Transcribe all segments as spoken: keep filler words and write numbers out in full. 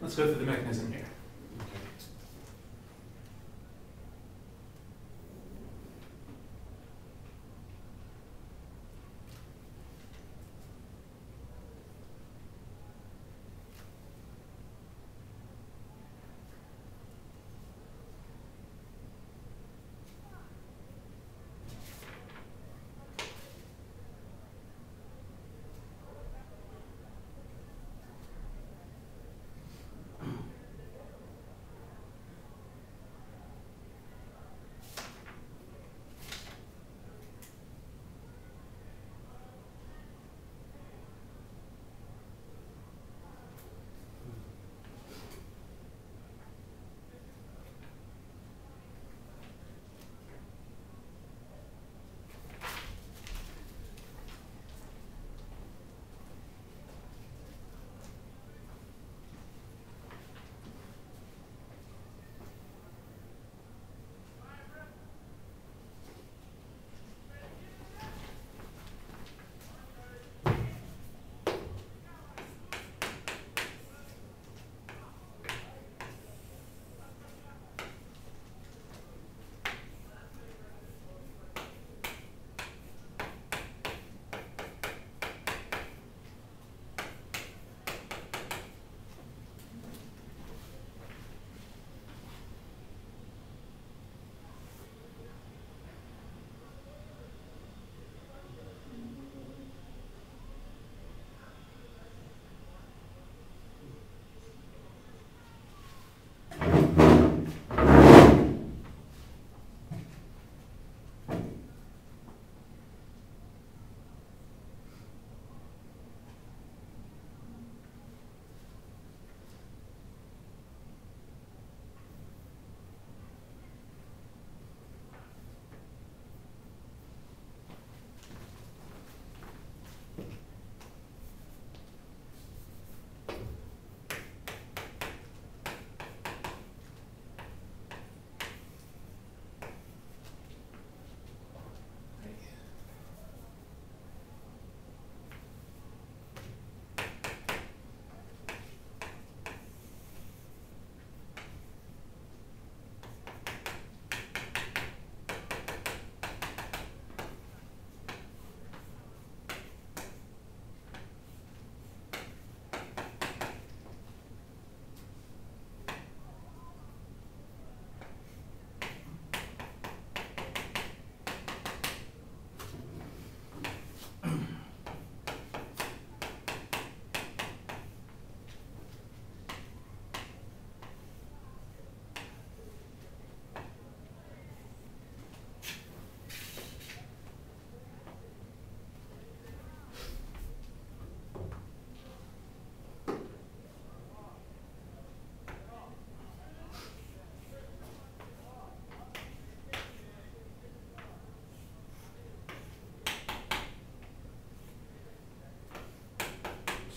Let's go through the mechanism here.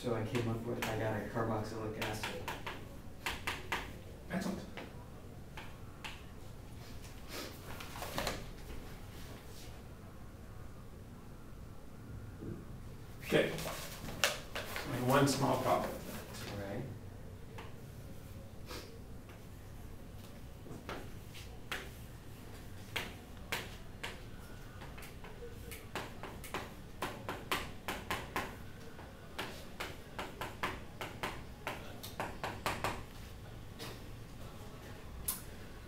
So I came up with, I got a carboxylic acid. Excellent. Okay. Only one small problem.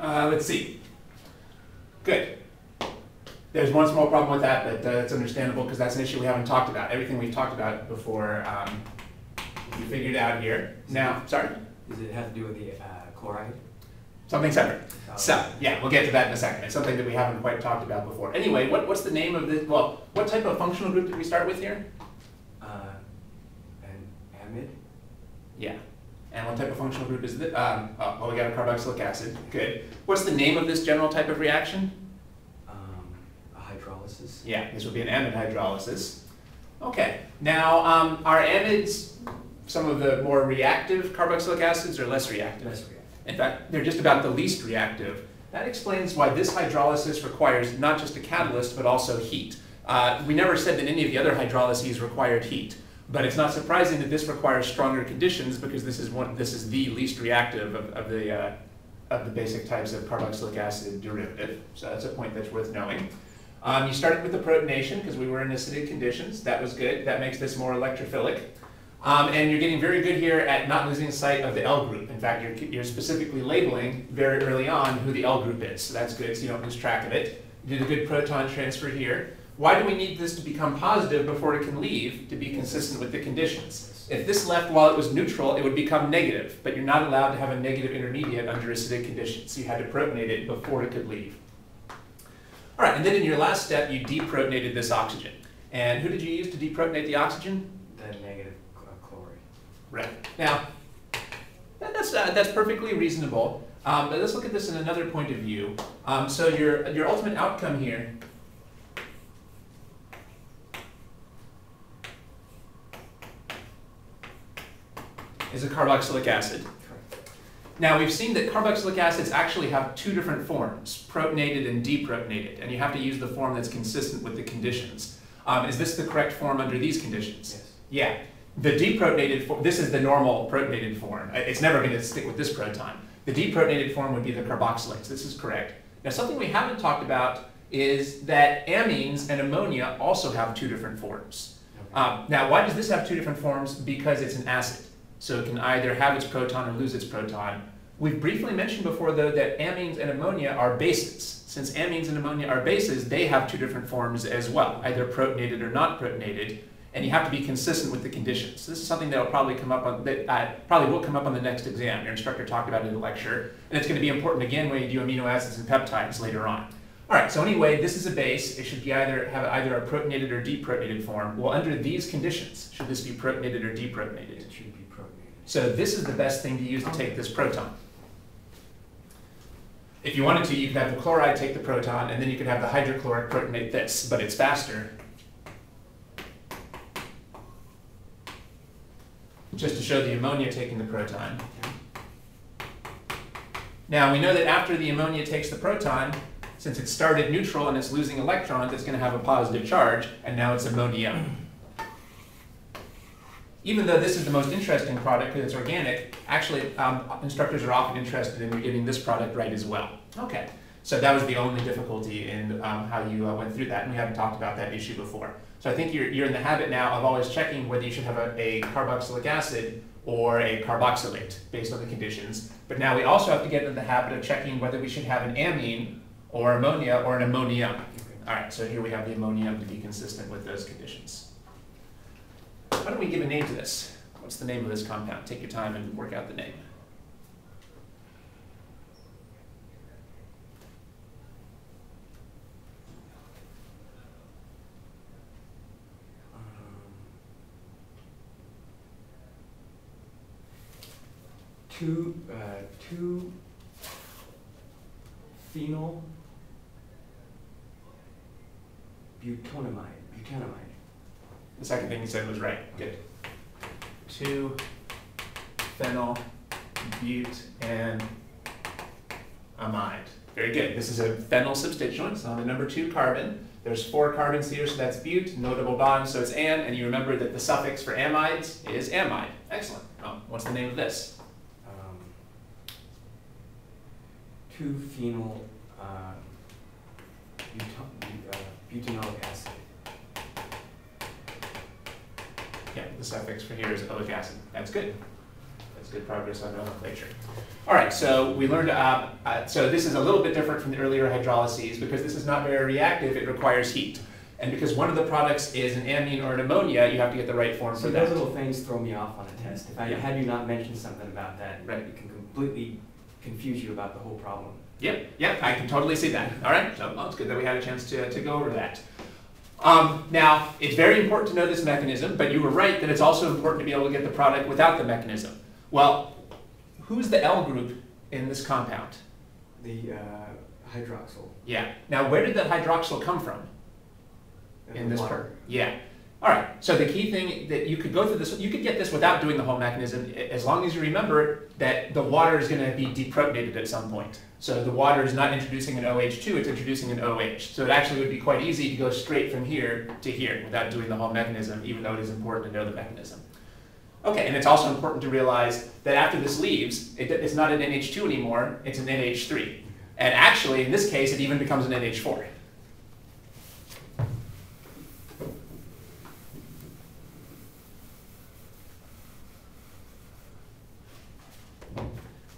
Uh, let's see. Good. There's one small problem with that, but uh, it's understandable because that's an issue we haven't talked about. Everything we've talked about before, um, we figured out here. Now, sorry? Does it have to do with the uh, chloride? Something separate. Oh. So, yeah, we'll get to that in a second. It's something that we haven't quite talked about before. Anyway, what, what's the name of this? Well, what type of functional group did we start with here? Uh, an amide? Yeah. And what type of functional group is this? Um, oh, well, we got a carboxylic acid. Good. What's the name of this general type of reaction? Um, a hydrolysis. Yeah, this would be an amide hydrolysis. Okay. Now, um, are amides some of the more reactive carboxylic acids or less reactive? Less reactive. In fact, they're just about the least reactive. That explains why this hydrolysis requires not just a catalyst, but also heat. Uh, we never said that any of the other hydrolyses required heat. But it's not surprising that this requires stronger conditions, because this is one, this is the least reactive of, of the uh, of the basic types of carboxylic acid derivative. So that's a point that's worth knowing. Um, you started with the protonation because we were in acidic conditions. That was good. That makes this more electrophilic. Um, and you're getting very good here at not losing sight of the L group. In fact, you're, you're specifically labeling very early on who the L group is. So that's good, so you don't lose track of it. You did a good proton transfer here. Why do we need this to become positive before it can leave to be consistent with the conditions? If this left while it was neutral, it would become negative, but you're not allowed to have a negative intermediate under acidic conditions. So you had to protonate it before it could leave. All right, and then in your last step, you deprotonated this oxygen. And who did you use to deprotonate the oxygen? The negative. Right. Now, that's, uh, that's perfectly reasonable, um, but let's look at this in another point of view. Um, so your, your ultimate outcome here is a carboxylic acid. Now, we've seen that carboxylic acids actually have two different forms, protonated and deprotonated, and you have to use the form that's consistent with the conditions. Um, is this the correct form under these conditions? Yes. Yeah. The deprotonated form, this is the normal protonated form. It's never going to stick with this proton. The deprotonated form would be the carboxylates. This is correct. Now, something we haven't talked about is that amines and ammonia also have two different forms. Okay. Um, now, why does this have two different forms? Because it's an acid. So it can either have its proton or lose its proton. We've briefly mentioned before, though, that amines and ammonia are bases. Since amines and ammonia are bases, they have two different forms as well, either protonated or not protonated. And you have to be consistent with the conditions. So this is something that'll probably come up on, that uh, probably will come up on the next exam. Your instructor talked about it in the lecture, and it's going to be important again when you do amino acids and peptides later on. All right. So anyway, this is a base. It should be either have either a protonated or deprotonated form. Well, under these conditions, should this be protonated or deprotonated? It should be protonated. So this is the best thing to use to take this proton. If you wanted to, you could have the chloride take the proton, and then you could have the hydrochloric protonate this, but it's faster. Just to show the ammonia taking the proton. Now, we know that after the ammonia takes the proton, since it started neutral and it's losing electrons, it's going to have a positive charge, and now it's ammonium. Even though this is the most interesting product because it's organic, actually, um, instructors are often interested in getting this product right as well. Okay, so that was the only difficulty in um, how you uh, went through that, and we haven't talked about that issue before. So I think you're, you're in the habit now of always checking whether you should have a, a carboxylic acid or a carboxylate based on the conditions. But now we also have to get into the habit of checking whether we should have an amine or ammonia or an ammonium. All right, so here we have the ammonium to be consistent with those conditions. Why don't we give a name to this? What's the name of this compound? Take your time and work out the name. Two, uh, two phenyl butonamide. Butonamide. The second thing you said was right. Good. Two phenyl but and amide. Very good. This is a phenyl substituent. It's on the number two carbon. There's four carbons here, so that's but. No double bonds, so it's an. And you remember that the suffix for amides is amide. Excellent. Oh, what's the name of this? Two phenyl uh, buton uh, butanolic acid. Yeah, the suffix for here is oleic acid. That's good. That's good progress on nomenclature. All right, so we learned. Uh, uh, so this is a little bit different from the earlier hydrolyses because this is not very reactive. It requires heat, and because one of the products is an amine or an ammonia, you have to get the right form so for that. So those little things throw me off on a test. If I yeah. had you not mentioned something about that, right, it can completely confuse you about the whole problem. Yep, yep, I can totally see that. All right, so well, it's good that we had a chance to, to go over that. Um, now, it's very important to know this mechanism, but you were right that it's also important to be able to get the product without the mechanism. Well, who's the L group in this compound? The uh, hydroxyl. Yeah. Now, where did the hydroxyl come from? In, in this part? Yeah. All right, so the key thing that you could go through this, you could get this without doing the whole mechanism, as long as you remember that the water is going to be deprotonated at some point. So the water is not introducing an O H two, it's introducing an O H. So it actually would be quite easy to go straight from here to here without doing the whole mechanism, even though it is important to know the mechanism. Okay, and it's also important to realize that after this leaves, it, it's not an N H two anymore, it's an N H three. And actually, in this case, it even becomes an N H four.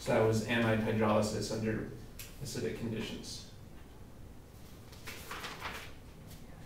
So that was anhydrous hydrolysis under acidic conditions.